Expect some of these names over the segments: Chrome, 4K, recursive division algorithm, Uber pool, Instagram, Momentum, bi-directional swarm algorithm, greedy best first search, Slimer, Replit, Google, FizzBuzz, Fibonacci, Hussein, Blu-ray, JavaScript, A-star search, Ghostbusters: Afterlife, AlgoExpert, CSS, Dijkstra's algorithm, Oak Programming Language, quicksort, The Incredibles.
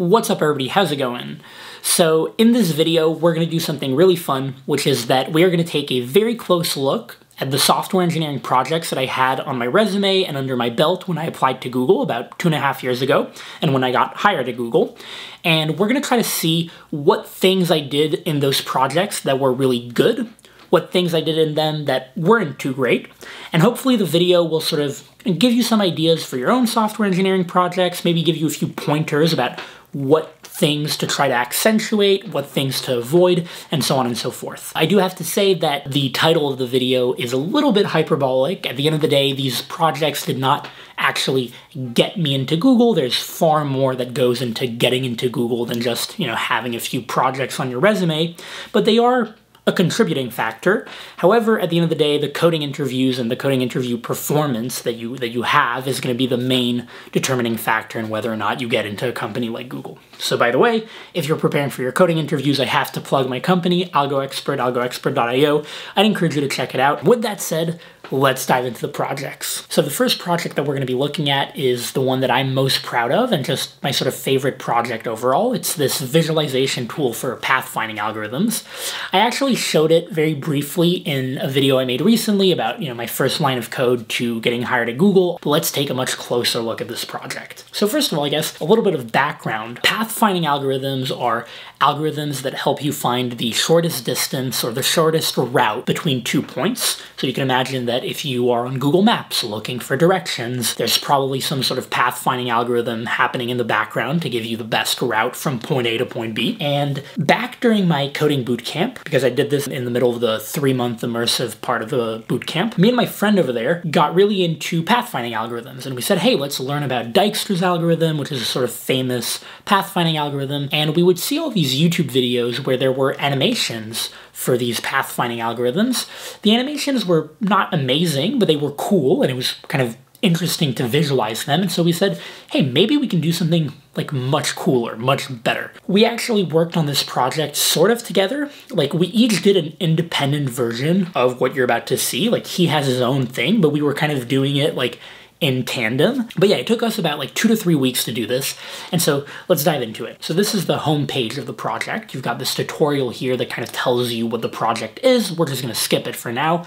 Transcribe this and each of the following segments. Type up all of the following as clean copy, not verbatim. What's up, everybody? How's it going? So in this video, we're going to do something really fun, which is that we are going to take a very close look at the software engineering projects that I had on my resume and under my belt when I applied to Google about 2.5 years ago and when I got hired at Google. And we're going to try to see what things I did in those projects that were really good, what things I did in them that weren't too great, and hopefully the video will sort of give you some ideas for your own software engineering projects, maybe give you a few pointers about what things to try to accentuate, what things to avoid, and so on and so forth. I do have to say that the title of the video is a little bit hyperbolic. At the end of the day, these projects did not actually get me into Google. There's far more that goes into getting into Google than just, having a few projects on your resume, but they are a contributing factor. However, at the end of the day, the coding interviews and the coding interview performance that you have is going to be the main determining factor in whether or not you get into a company like Google. So by the way, if you're preparing for your coding interviews, I have to plug my company, AlgoExpert, AlgoExpert.io. I'd encourage you to check it out. With that said, let's dive into the projects. So the first project that we're going to be looking at is the one that I'm most proud of and just my sort of favorite project overall. It's this visualization tool for pathfinding algorithms. I actually showed it very briefly in a video I made recently about, my first line of code to getting hired at Google. But let's take a much closer look at this project. So first of all, I guess a little bit of background. Pathfinding algorithms are algorithms that help you find the shortest distance or the shortest route between two points. So you can imagine that if you are on Google Maps looking for directions, there's probably some sort of pathfinding algorithm happening in the background to give you the best route from point A to point B. And back during my coding bootcamp, because I did this in the middle of the 3-month immersive part of the bootcamp, me and my friend over there got really into pathfinding algorithms. And we said, hey, let's learn about Dijkstra's algorithm, which is a sort of famous pathfinding algorithm. And we would see all these YouTube videos where there were animations for these pathfinding algorithms. The animations were not amazing, but they were cool, and it was kind of interesting to visualize them. And so we said, hey, maybe we can do something like much cooler, much better. We actually worked on this project sort of together. Like, we each did an independent version of what you're about to see. Like, he has his own thing, but we were kind of doing it like in tandem. But yeah, it took us about like 2 to 3 weeks to do this. And so let's dive into it. So this is the home page of the project. You've got this tutorial here that kind of tells you what the project is. We're just going to skip it for now.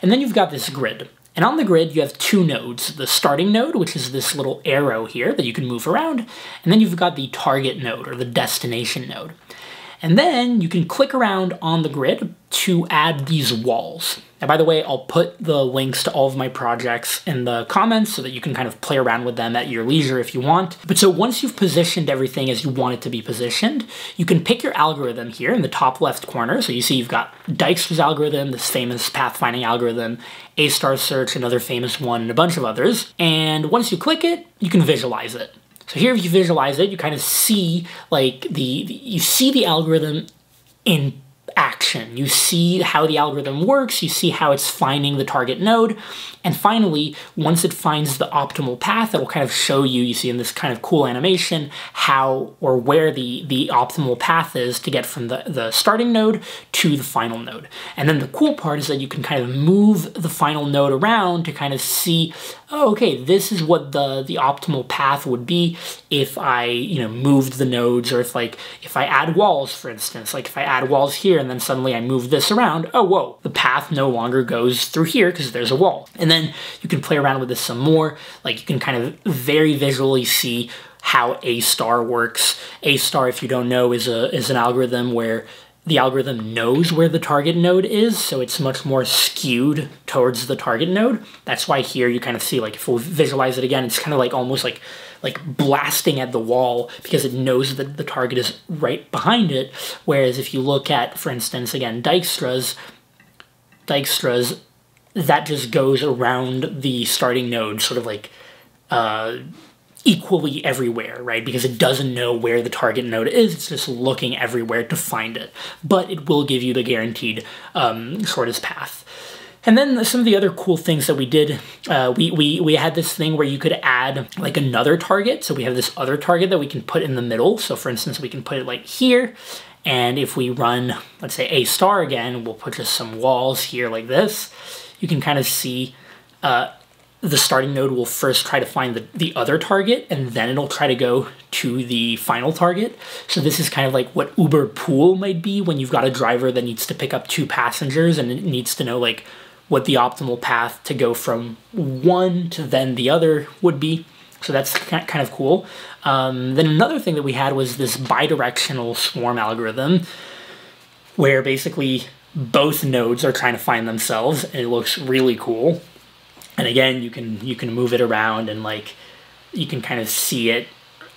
And then you've got this grid. And on the grid, you have two nodes, the starting node, which is this little arrow here that you can move around. And then you've got the target node or the destination node. And then you can click around on the grid to add these walls. Now, by the way, I'll put the links to all of my projects in the comments so that you can kind of play around with them at your leisure if you want. But so once you've positioned everything as you want it to be positioned, you can pick your algorithm here in the top left corner. So you see you've got Dijkstra's algorithm, this famous pathfinding algorithm, A-star search, another famous one, and a bunch of others. And once you click it, you can visualize it. So here, if you visualize it, you kind of see like you see the algorithm in action. You see how the algorithm works, you see how it's finding the target node, and finally, once it finds the optimal path, it will kind of show you, you see in this kind of cool animation, how or where the optimal path is to get from the starting node to the final node. And then the cool part is that you can kind of move the final node around to kind of see, oh, okay, this is what the optimal path would be if I, moved the nodes, or if I add walls, for instance, like if I add walls here, and then suddenly I move this around, oh, whoa, the path no longer goes through here because there's a wall. And then you can play around with this some more. Like, you can kind of very visually see how A-star works. A-star, if you don't know, is an algorithm where the algorithm knows where the target node is, so it's much more skewed towards the target node. That's why here you kind of see, like, if we visualize it again, it's kind of like almost like blasting at the wall because it knows that the target is right behind it. Whereas if you look at, for instance, again, Dijkstra's, that just goes around the starting node, sort of like equally everywhere, right? Because it doesn't know where the target node is, it's just looking everywhere to find it. But it will give you the guaranteed shortest path. And then some of the other cool things that we did, we had this thing where you could add like another target. So we have this other target that we can put in the middle. So for instance, we can put it like here. And if we run, let's say A-star again, we'll put just some walls here like this. You can kind of see the starting node will first try to find the other target, and then it'll try to go to the final target. So this is kind of like what Uber pool might be when you've got a driver that needs to pick up 2 passengers, and it needs to know like what the optimal path to go from one to then the other would be. So that's kind of cool. Then another thing that we had was this bi-directional swarm algorithm, where basically both nodes are trying to find themselves, and it looks really cool. And again, you can move it around, and like you can kind of see it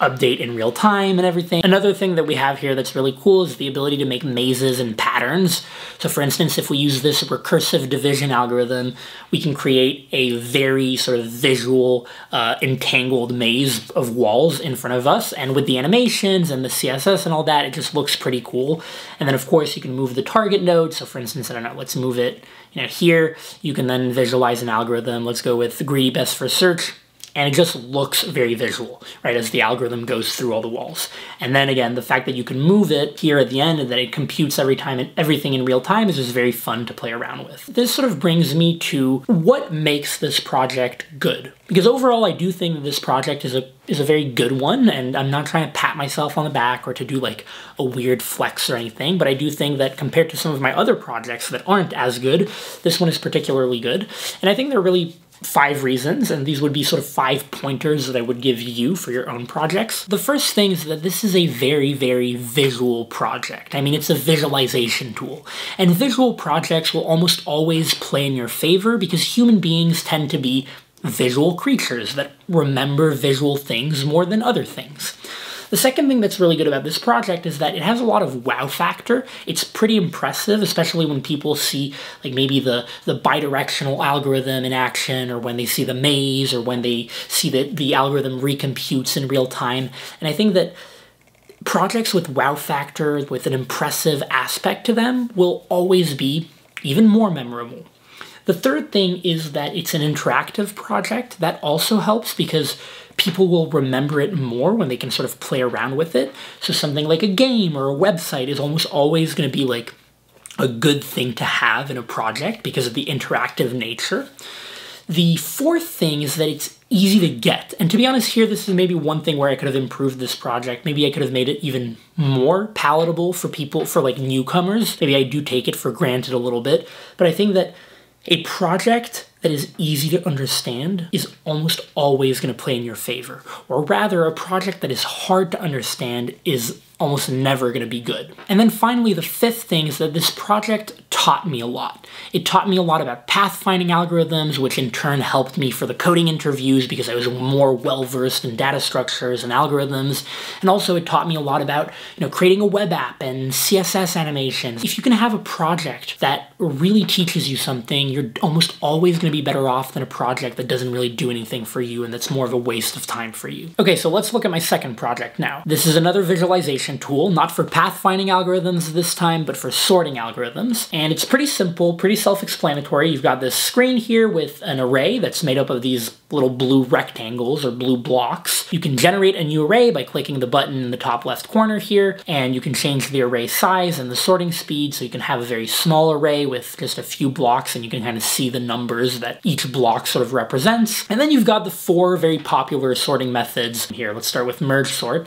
update in real time and everything. Another thing that we have here that's really cool is the ability to make mazes and patterns. So for instance, if we use this recursive division algorithm, we can create a very sort of visual entangled maze of walls in front of us. And with the animations and the CSS and all that, it just looks pretty cool. And then of course you can move the target node. So for instance, I don't know, let's move it, you know, here. You can then visualize an algorithm. Let's go with greedy best first search. And it just looks very visual, right, as the algorithm goes through all the walls. And then again, the fact that you can move it here at the end and that it computes every time and everything in real time is just very fun to play around with. This sort of brings me to what makes this project good. Because overall, I do think that this project is a very good one, and I'm not trying to pat myself on the back or to do like a weird flex or anything, but I do think that compared to some of my other projects that aren't as good, this one is particularly good. And I think they're really 5 reasons, and these would be sort of 5 pointers that I would give you for your own projects. The first thing is that this is a very, very visual project. I mean, it's a visualization tool. And visual projects will almost always play in your favor because human beings tend to be visual creatures that remember visual things more than other things. The second thing that's really good about this project is that it has a lot of wow factor. It's pretty impressive, especially when people see like maybe the bi-directional algorithm in action, or when they see the maze, or when they see that the algorithm recomputes in real time. And I think that projects with wow factor, with an impressive aspect to them, will always be even more memorable. The third thing is that it's an interactive project. That also helps because people will remember it more when they can sort of play around with it. So something like a game or a website is almost always going to be like a good thing to have in a project because of the interactive nature. The fourth thing is that it's easy to get. And to be honest here, this is maybe one thing where I could have improved this project. Maybe I could have made it even more palatable for people, for like newcomers. Maybe I do take it for granted a little bit, but I think that a project that is easy to understand is almost always going to play in your favor. Or rather, a project that is hard to understand is almost never going to be good. And then finally, the fifth thing is that this project taught me a lot. It taught me a lot about pathfinding algorithms, which in turn helped me for the coding interviews because I was more well-versed in data structures and algorithms. And also it taught me a lot about, you know, creating a web app and CSS animations. If you can have a project that really teaches you something, you're almost always going to be better off than a project that doesn't really do anything for you and that's more of a waste of time for you. Okay, so let's look at my second project now. This is another visualization tool, not for pathfinding algorithms this time, but for sorting algorithms. And it's pretty simple, pretty self-explanatory. You've got this screen here with an array that's made up of these little blue rectangles or blue blocks. You can generate a new array by clicking the button in the top left corner here, and you can change the array size and the sorting speed. So you can have a very small array with just a few blocks, and you can kind of see the numbers that each block sort of represents. And then you've got the 4 very popular sorting methods here. Let's start with merge sort.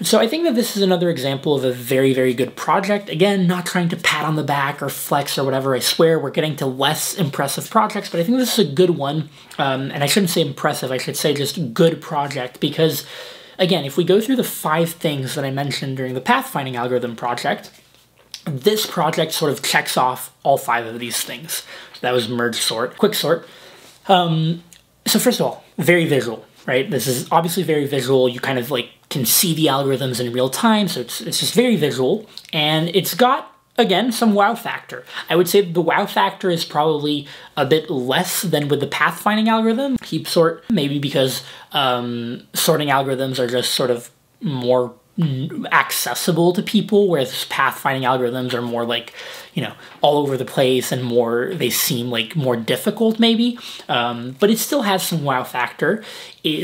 So I think that this is another example of a very, very good project. Again, not trying to pat on the back or flex or whatever. I swear we're getting to less impressive projects, but I think this is a good one. And I shouldn't say impressive, I should say just good project, because again, if we go through the 5 things that I mentioned during the pathfinding algorithm project, this project sort of checks off all 5 of these things. So that was merge sort, quick sort. So first of all, very visual, right? This is obviously very visual. You kind of like can see the algorithms in real time, so it's just very visual. And it's got, again, some wow factor. I would say the wow factor is probably a bit less than with the pathfinding algorithm, heap sort, maybe because sorting algorithms are just sort of more accessible to people, whereas pathfinding algorithms are more like, you know, all over the place and more, they seem like more difficult maybe, but it still has some wow factor.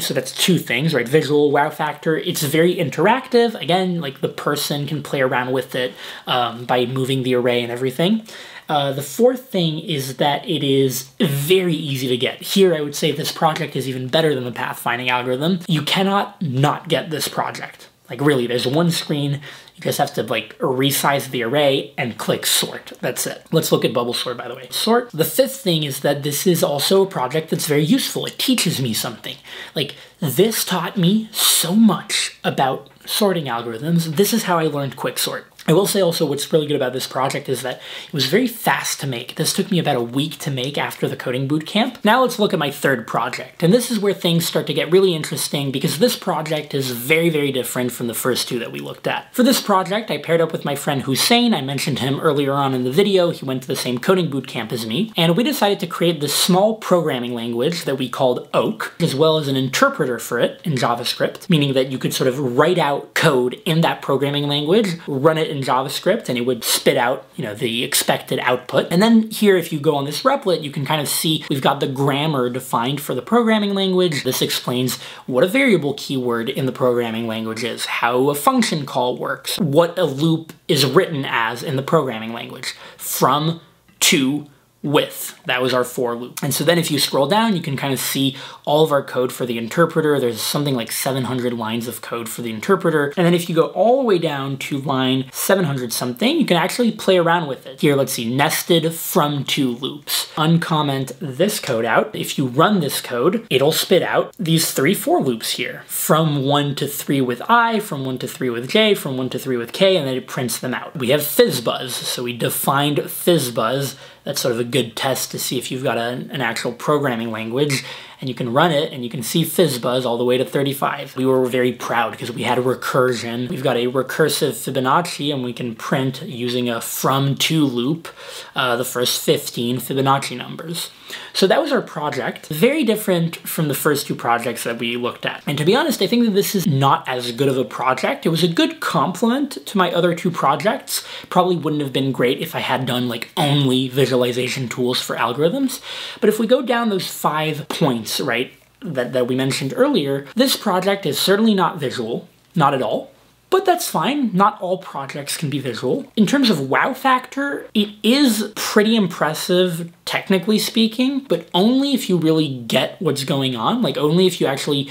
So that's two things, right? Visual wow factor. It's very interactive. Again, like the person can play around with it by moving the array and everything. The fourth thing is that it is very easy to get. Here, I would say this project is even better than the pathfinding algorithm. You cannot not get this project. Like really, there's one screen, you just have to like resize the array and click sort, that's it. Let's look at bubble sort, by the way. Sort, the fifth thing is that this is also a project that's very useful. It teaches me something. Like this taught me so much about sorting algorithms. This is how I learned quicksort. I will say also what's really good about this project is that it was very fast to make. This took me about a week to make after the coding bootcamp. Now let's look at my third project. And this is where things start to get really interesting because this project is very, very different from the first two that we looked at. For this project, I paired up with my friend Hussein. I mentioned him earlier on in the video. He went to the same coding bootcamp as me. And we decided to create this small programming language that we called Oak, as well as an interpreter for it in JavaScript, meaning that you could sort of write out code in that programming language, run it in JavaScript, and it would spit out, you know, the expected output. And then here, if you go on this replit, you can kind of see we've got the grammar defined for the programming language. This explains what a variable keyword in the programming language is, how a function call works, what a loop is written as in the programming language, from to with. That was our for loop. And so then if you scroll down, you can kind of see all of our code for the interpreter. There's something like 700 lines of code for the interpreter. And then if you go all the way down to line 700 something, you can actually play around with it. Here, let's see, nested from to loops. Uncomment this code out. If you run this code, it'll spit out these three for loops here, from 1 to 3 with I, from 1 to 3 with J, from 1 to 3 with K, and then it prints them out. We have FizzBuzz. So we defined FizzBuzz. That's sort of a good test to see if you've got an actual programming language, and you can run it and you can see FizzBuzz all the way to 35. We were very proud because we had a recursion. We've got a recursive Fibonacci, and we can print using a from to loop the first 15 Fibonacci numbers. So that was our project. Very different from the first two projects that we looked at. And to be honest, I think that this is not as good of a project. It was a good complement to my other two projects. Probably wouldn't have been great if I had done like only visualization tools for algorithms. But if we go down those 5 points, right, that we mentioned earlier, this project is certainly not visual, not at all. But that's fine, not all projects can be visual. In terms of wow factor, it is pretty impressive, technically speaking, but only if you really get what's going on, like only if you actually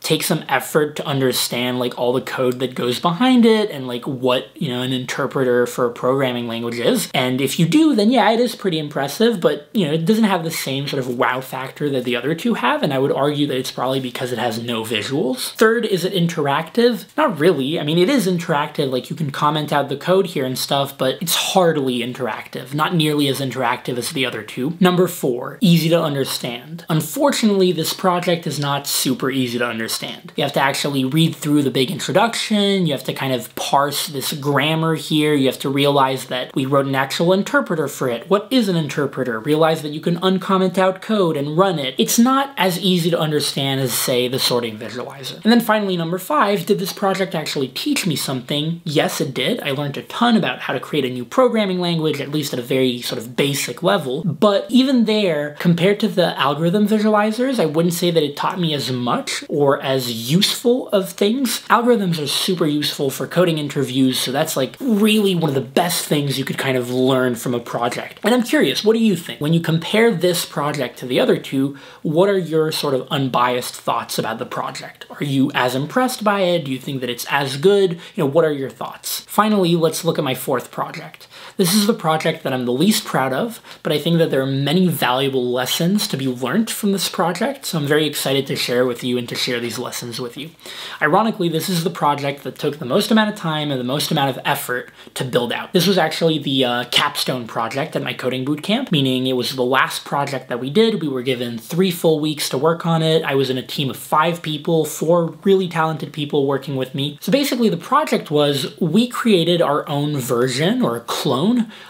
take some effort to understand like all the code that goes behind it and like what, you know, an interpreter for a programming language is. And if you do, then yeah, it is pretty impressive, but you know, it doesn't have the same sort of wow factor that the other two have. And I would argue that it's probably because it has no visuals. Third, is it interactive? Not really. I mean, it is interactive. Like you can comment out the code here and stuff, but it's hardly interactive, not nearly as interactive as the other two. Number four, easy to understand. Unfortunately, this project is not super easy to understand. You have to actually read through the big introduction, you have to kind of parse this grammar here, you have to realize that we wrote an actual interpreter for it. What is an interpreter? Realize that you can uncomment out code and run it. It's not as easy to understand as, say, the sorting visualizer. And then finally, number five, did this project actually teach me something? Yes, it did. I learned a ton about how to create a new programming language, at least at a very sort of basic level. But even there, compared to the algorithm visualizers, I wouldn't say that it taught me as much or as useful of things. Algorithms are super useful for coding interviews, so that's like really one of the best things you could kind of learn from a project. And I'm curious, what do you think? When you compare this project to the other two, what are your sort of unbiased thoughts about the project? Are you as impressed by it? Do you think that it's as good? You know, what are your thoughts? Finally, let's look at my fourth project. This is the project that I'm the least proud of, but I think that there are many valuable lessons to be learned from this project, so I'm very excited to share with you and to share these lessons with you. Ironically, this is the project that took the most amount of time and the most amount of effort to build out. This was actually the capstone project at my coding bootcamp, meaning it was the last project that we did. We were given 3 full weeks to work on it. I was in a team of 5 people, 4 really talented people working with me. So basically the project was, we created our own version or a clone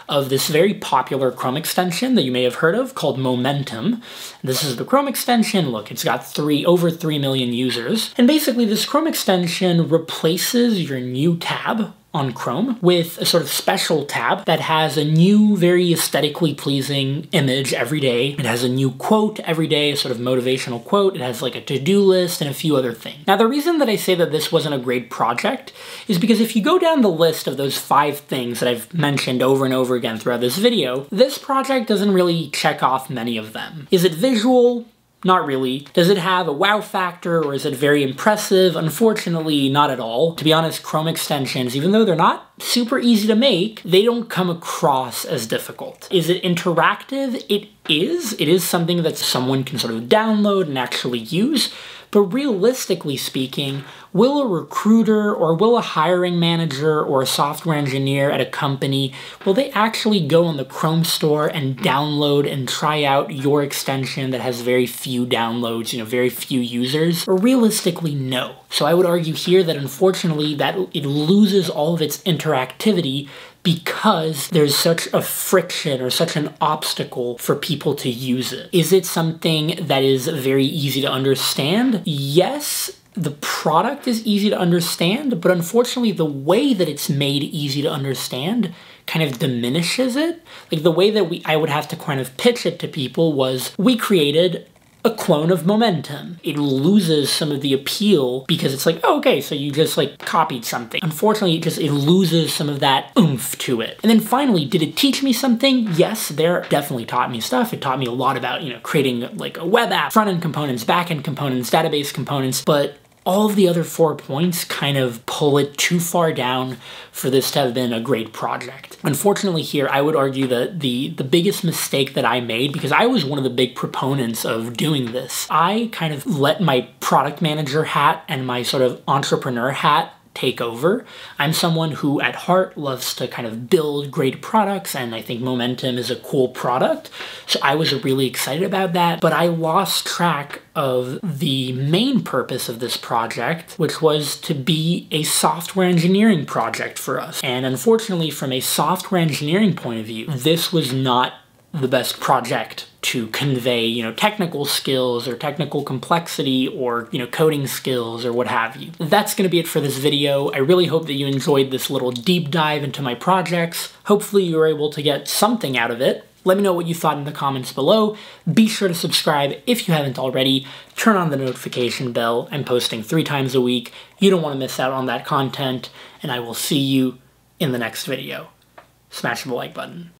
of this very popular Chrome extension that you may have heard of called Momentum. This is the Chrome extension. Look, it's got over 3 million users. users. And basically this Chrome extension replaces your new tab on Chrome with a sort of special tab that has a new, very aesthetically pleasing image every day. It has a new quote every day, a sort of motivational quote. It has like a to-do list and a few other things. Now, the reason that I say that this wasn't a great project is because if you go down the list of those 5 things that I've mentioned over and over again throughout this video, this project doesn't really check off many of them. Is it visual? Not really. Does it have a wow factor or is it very impressive? Unfortunately, not at all. To be honest, Chrome extensions, even though they're not super easy to make, they don't come across as difficult. Is it interactive? It is. It is something that someone can sort of download and actually use. But realistically speaking, will a recruiter or will a hiring manager or a software engineer at a company, will they actually go on the Chrome store and download and try out your extension that has very few downloads, you know, very few users? Or realistically, no. So I would argue here that unfortunately that it loses all of its interactivity because there's such a friction or such an obstacle for people to use it. Is it something that is very easy to understand? Yes. The product is easy to understand, but unfortunately the way that it's made easy to understand kind of diminishes it. Like the way that I would have to kind of pitch it to people was, we created a clone of Momentum. It loses some of the appeal because it's like, oh, okay, so you just like copied something. Unfortunately, it loses some of that oomph to it. And then finally, did it teach me something? Yes, there definitely taught me stuff. It taught me a lot about, you know, creating like a web app, front-end components, back-end components, database components, but all of the other 4 points kind of pull it too far down for this to have been a great project. Unfortunately here, I would argue that the biggest mistake that I made, because I was one of the big proponents of doing this, I kind of let my product manager hat and my sort of entrepreneur hat take over. I'm someone who at heart loves to kind of build great products, and I think Momentum is a cool product. So I was really excited about that, but I lost track of the main purpose of this project, which was to be a software engineering project for us. And unfortunately, from a software engineering point of view, this was not the best project to convey, you know, technical skills or technical complexity or, you know, coding skills or what have you. That's gonna be it for this video. I really hope that you enjoyed this little deep dive into my projects. Hopefully you were able to get something out of it. Let me know what you thought in the comments below. Be sure to subscribe if you haven't already. Turn on the notification bell. I'm posting 3 times a week. You don't wanna miss out on that content, and I will see you in the next video. Smash the like button.